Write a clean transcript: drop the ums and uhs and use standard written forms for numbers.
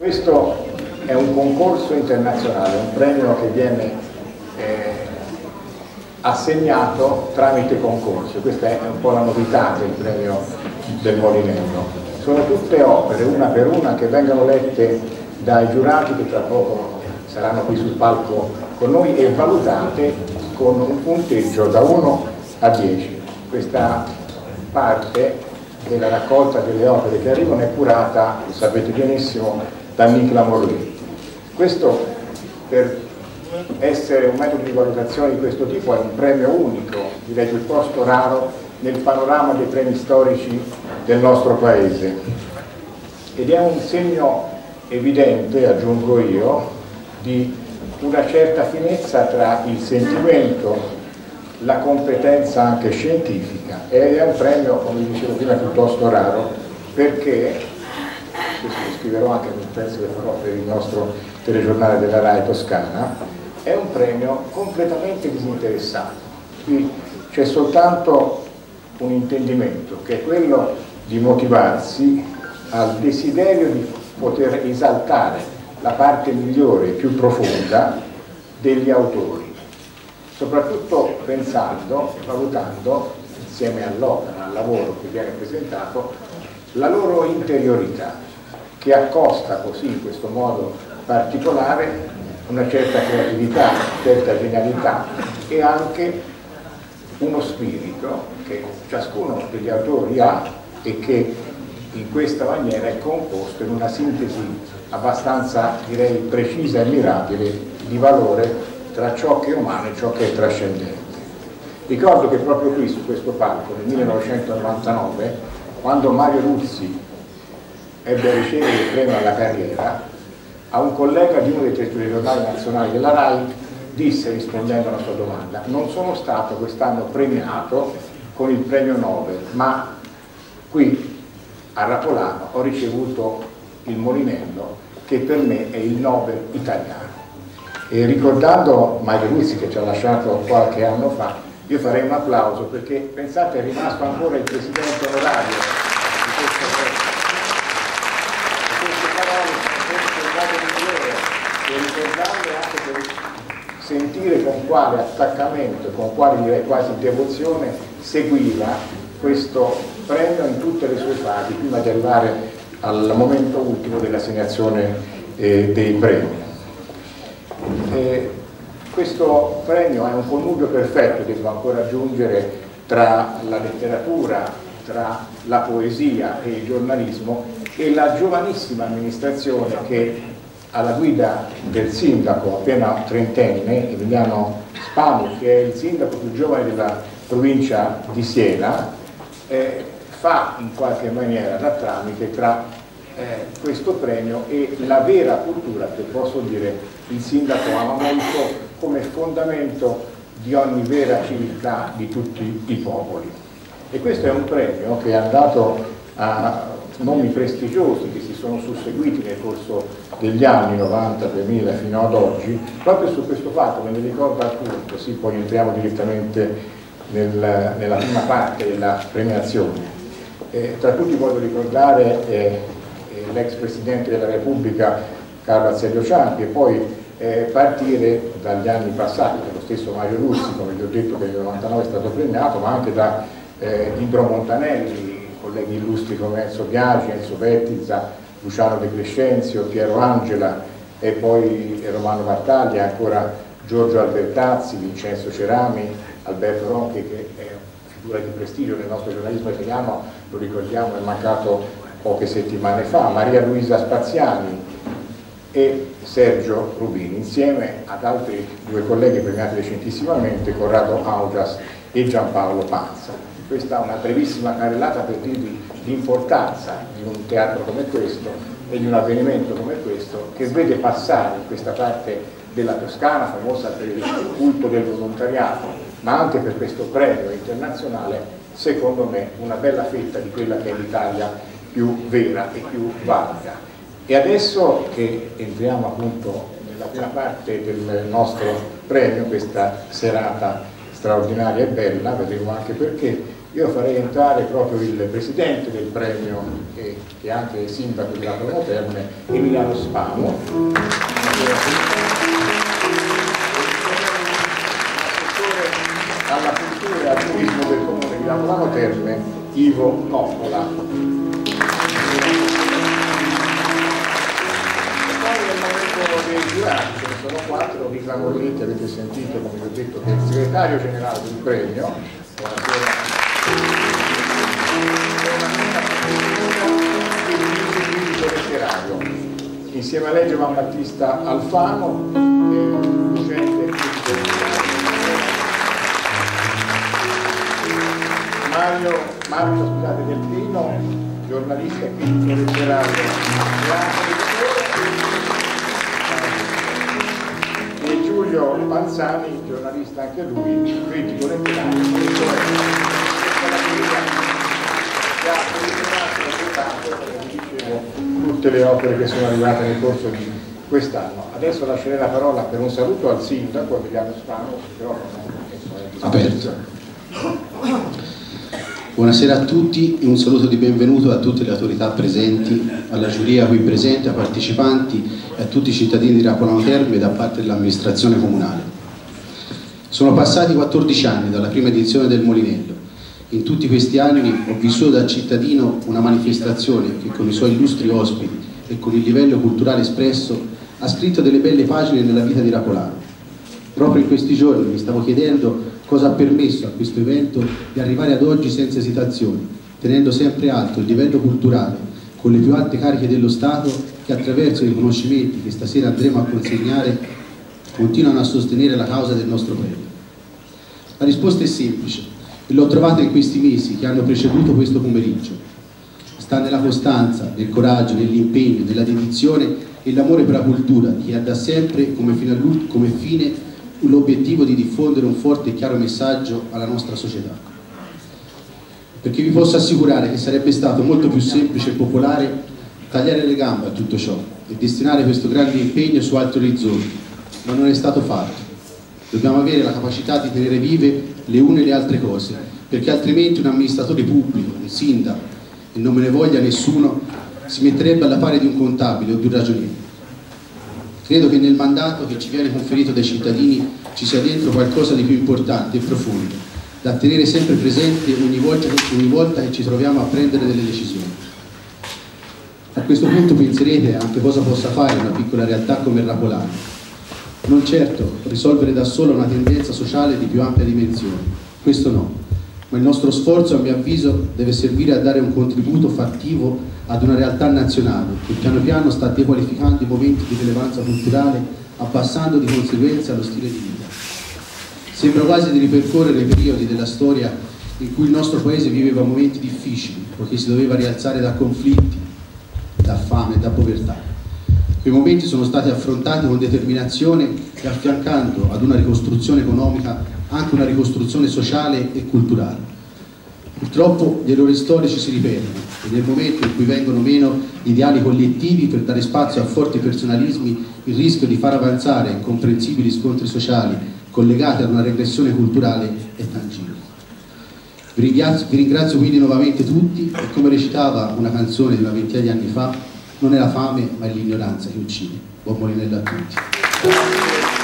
Questo è un concorso internazionale, un premio che viene assegnato tramite concorso. Questa è un po' la novità del premio del Molinello. Sono tutte opere, una per una, che vengono lette dai giurati che tra poco saranno qui sul palco con noi e valutate con un punteggio da 1 a 10. Questa parte della raccolta delle opere che arrivano è curata, lo sapete benissimo, da Nicla Morletti. Questo, per essere un metodo di valutazione di questo tipo, è un premio unico, direi piuttosto raro nel panorama dei premi storici del nostro paese, ed è un segno evidente, aggiungo io, di una certa finezza tra il sentimento, la competenza anche scientifica. Ed è un premio, come dicevo prima, piuttosto raro, perché questo lo scriverò anche nel pezzo che farò per il nostro telegiornale della Rai Toscana. È un premio completamente disinteressato. Qui c'è soltanto un intendimento, che è quello di motivarsi al desiderio di poter esaltare la parte migliore e più profonda degli autori, soprattutto pensando e valutando, insieme all'opera, al lavoro che viene presentato, la loro interiorità, che accosta così, in questo modo particolare, una certa creatività, una certa genialità e anche uno spirito che ciascuno degli autori ha e che in questa maniera è composto in una sintesi abbastanza, direi, precisa e mirabile di valore tra ciò che è umano e ciò che è trascendente. Ricordo che proprio qui, su questo palco, nel 1999, quando Mario Ruzzi ebbe a ricevere il premio alla carriera, a un collega di uno dei telegiornali nazionali della RAI disse, rispondendo alla sua domanda: non sono stato quest'anno premiato con il premio Nobel, ma qui a Rapolano ho ricevuto il Molinello, che per me è il Nobel italiano. E ricordando Mario Luizzi, che ci ha lasciato qualche anno fa, io farei un applauso, perché pensate, è rimasto ancora il presidente onorario di questo premio. Queste parole, questo modo migliore per ricordarle, anche per sentire con quale attaccamento, con quale, direi, quasi devozione seguiva questo premio in tutte le sue fasi prima di arrivare al momento ultimo dell'assegnazione dei premi. Questo premio è un connubio perfetto, devo ancora aggiungere, tra la letteratura, tra la poesia e il giornalismo, e la giovanissima amministrazione che, alla guida del sindaco appena trentenne, Emiliano Spanu, che è il sindaco più giovane della provincia di Siena, fa in qualche maniera da tramite tra questo premio e la vera cultura, che posso dire il sindaco ama molto come fondamento di ogni vera civiltà di tutti i popoli. E questo è un premio che è andato a nomi prestigiosi che si sono susseguiti nel corso degli anni 90, 2000 fino ad oggi, proprio su questo fatto, me ne ricordo alcuni, così poi entriamo direttamente nella prima parte della premiazione. Tra tutti voglio ricordare l'ex Presidente della Repubblica Carlo Azeglio Ciampi, e poi partire dagli anni passati, dallo stesso Mario Luzi, come vi ho detto, che nel 99 è stato premiato, ma anche da Indro Montanelli, colleghi illustri come Enzo Biagi, Enzo Bettizza, Luciano De Crescenzio, Piero Angela, e poi Romano Battaglia, ancora Giorgio Albertazzi, Vincenzo Cerami, Alberto Ronchi, che è figura di prestigio nel nostro giornalismo italiano, lo ricordiamo, è mancato poche settimane fa, Maria Luisa Spaziani e Sergio Rubini, insieme ad altri due colleghi premiati recentissimamente, Corrado Augias e Giampaolo Panza. Questa è una brevissima carrellata per dirvi l'importanza di un teatro come questo e di un avvenimento come questo, che vede passare in questa parte della Toscana, famosa per il culto del volontariato, ma anche per questo premio internazionale, secondo me, una bella fetta di quella che è l'Italia più vera e più valida. E adesso che entriamo appunto nella prima parte del nostro premio, questa serata straordinaria e bella, vedremo anche perché, Io farei entrare proprio il presidente del premio, che è anche il sindaco di Rapolano Terme, Emiliano Spanu, assessore alla cultura e al turismo del comune di Rapolano Terme, Ivo Coppola. E poi nel momento dei giurati, ce ne sono quattro, Nicla Morletti, avete sentito, come vi ho detto, che è il segretario generale del premio. Insieme a lei Giovanni Battista Alfano, docente Mario Scusate Del Pino, giornalista e critico letterario e Giulio Balzani, giornalista anche lui, critico letterario tutte le opere che sono arrivate nel corso di quest'anno. Adesso lascerei la parola per un saluto al sindaco Emiliano Spanu, però aperto. Buonasera a tutti e un saluto di benvenuto a tutte le autorità presenti, alla giuria qui presente, ai partecipanti e a tutti i cittadini di Rapolano Terme da parte dell'amministrazione comunale. Sono passati 14 anni dalla prima edizione del Molinello. In tutti questi anni ho vissuto da cittadino una manifestazione che con i suoi illustri ospiti e con il livello culturale espresso ha scritto delle belle pagine nella vita di Rapolano. Proprio in questi giorni mi stavo chiedendo cosa ha permesso a questo evento di arrivare ad oggi senza esitazioni, tenendo sempre alto il livello culturale con le più alte cariche dello Stato che attraverso i riconoscimenti che stasera andremo a consegnare continuano a sostenere la causa del nostro premio. La risposta è semplice. L'ho trovata in questi mesi che hanno preceduto questo pomeriggio. Sta nella costanza, nel coraggio, nell'impegno, nella dedizione e l'amore per la cultura che ha da sempre come fine l'obiettivo di diffondere un forte e chiaro messaggio alla nostra società. Perché vi posso assicurare che sarebbe stato molto più semplice e popolare tagliare le gambe a tutto ciò e destinare questo grande impegno su altri orizzonti, ma non è stato fatto. Dobbiamo avere la capacità di tenere vive le une e le altre cose, perché altrimenti un amministratore pubblico, un sindaco, e non me ne voglia nessuno, si metterebbe alla pari di un contabile o di un ragioniere. Credo che nel mandato che ci viene conferito dai cittadini ci sia dentro qualcosa di più importante e profondo, da tenere sempre presente ogni volta che ci troviamo a prendere delle decisioni. A questo punto penserete anche cosa possa fare una piccola realtà come il Rapolano. Non certo risolvere da sola una tendenza sociale di più ampia dimensione, questo no, ma il nostro sforzo a mio avviso deve servire a dare un contributo fattivo ad una realtà nazionale che piano piano sta dequalificando i momenti di rilevanza culturale, abbassando di conseguenza lo stile di vita. Sembra quasi di ripercorrere i periodi della storia in cui il nostro paese viveva momenti difficili, perché si doveva rialzare da conflitti, da fame, da povertà. Quei momenti sono stati affrontati con determinazione e affiancando ad una ricostruzione economica anche una ricostruzione sociale e culturale. Purtroppo gli errori storici si ripetono e nel momento in cui vengono meno gli ideali collettivi per dare spazio a forti personalismi, il rischio di far avanzare incomprensibili scontri sociali collegati ad una regressione culturale è tangibile. Vi ringrazio quindi nuovamente tutti e come recitava una canzone di una ventina di anni fa, non è la fame ma è l'ignoranza che uccide. Buon Molinello a tutti.